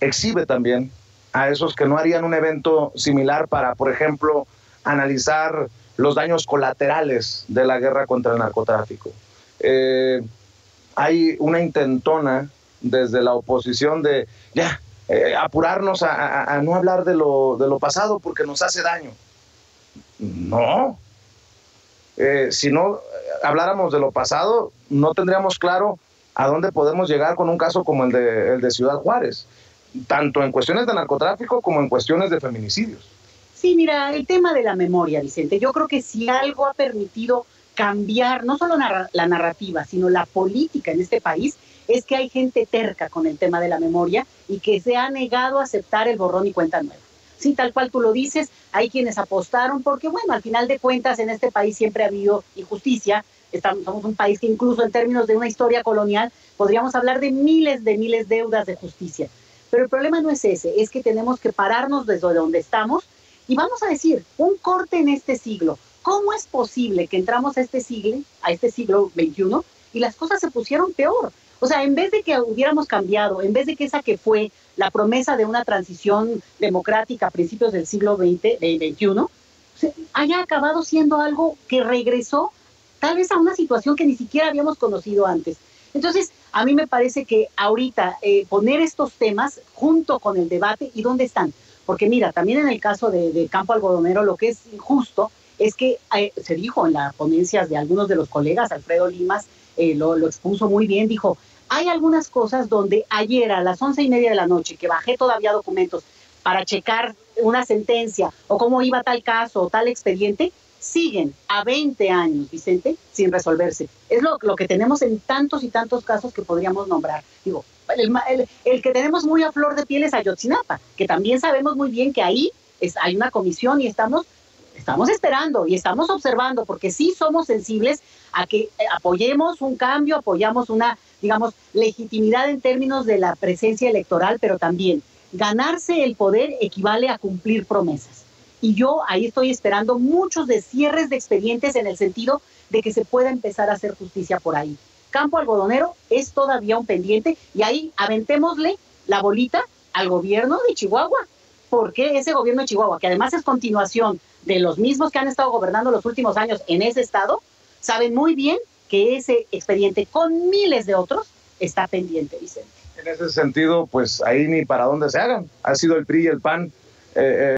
exhibe también a esos que no harían un evento similar para, por ejemplo, analizar los daños colaterales de la guerra contra el narcotráfico. Hay una intentona desde la oposición de ya apurarnos a no hablar de lo pasado porque nos hace daño. No. Si no habláramos de lo pasado, no tendríamos claro a dónde podemos llegar con un caso como el de Ciudad Juárez, tanto en cuestiones de narcotráfico como en cuestiones de feminicidios. Sí, mira, el tema de la memoria, Vicente, yo creo que si algo ha permitido cambiar no solo la narrativa, sino la política en este país, es que hay gente terca con el tema de la memoria y que se ha negado a aceptar el borrón y cuenta nueva. Sí, tal cual tú lo dices, hay quienes apostaron porque, bueno, al final de cuentas en este país siempre ha habido injusticia. Somos un país que incluso en términos de una historia colonial podríamos hablar de miles de deudas de justicia. Pero el problema no es ese, es que tenemos que pararnos desde donde estamos y vamos a decir, un corte en este siglo. ¿Cómo es posible que entramos a este siglo XXI y las cosas se pusieron peor? O sea, en vez de que hubiéramos cambiado, en vez de que esa que fue la promesa de una transición democrática a principios del siglo XXI, haya acabado siendo algo que regresó tal vez a una situación que ni siquiera habíamos conocido antes. Entonces, a mí me parece que ahorita poner estos temas junto con el debate, ¿y dónde están? Porque mira, también en el caso de Campo Algodonero, lo que es injusto es que se dijo en las ponencias de algunos de los colegas, Alfredo Limas lo expuso muy bien, dijo, hay algunas cosas donde ayer a las 11:30 de la noche, que bajé todavía documentos para checar una sentencia o cómo iba tal caso o tal expediente, siguen a 20 años, Vicente, sin resolverse. Es lo que tenemos en tantos y tantos casos que podríamos nombrar. Digo, el que tenemos muy a flor de piel es Ayotzinapa, que también sabemos muy bien que ahí hay una comisión y estamos esperando y estamos observando, porque sí somos sensibles a que apoyemos un cambio, apoyamos una, digamos, legitimidad en términos de la presencia electoral, pero también ganarse el poder equivale a cumplir promesas. Y yo ahí estoy esperando muchos de cierres de expedientes en el sentido de que se pueda empezar a hacer justicia por ahí. Campo Algodonero es todavía un pendiente y ahí aventémosle la bolita al gobierno de Chihuahua, porque ese gobierno de Chihuahua, que además es continuación de los mismos que han estado gobernando los últimos años en ese estado, saben muy bien que ese expediente con miles de otros está pendiente, Vicente. En ese sentido, pues ahí ni para dónde se hagan. Ha sido el PRI y el PAN.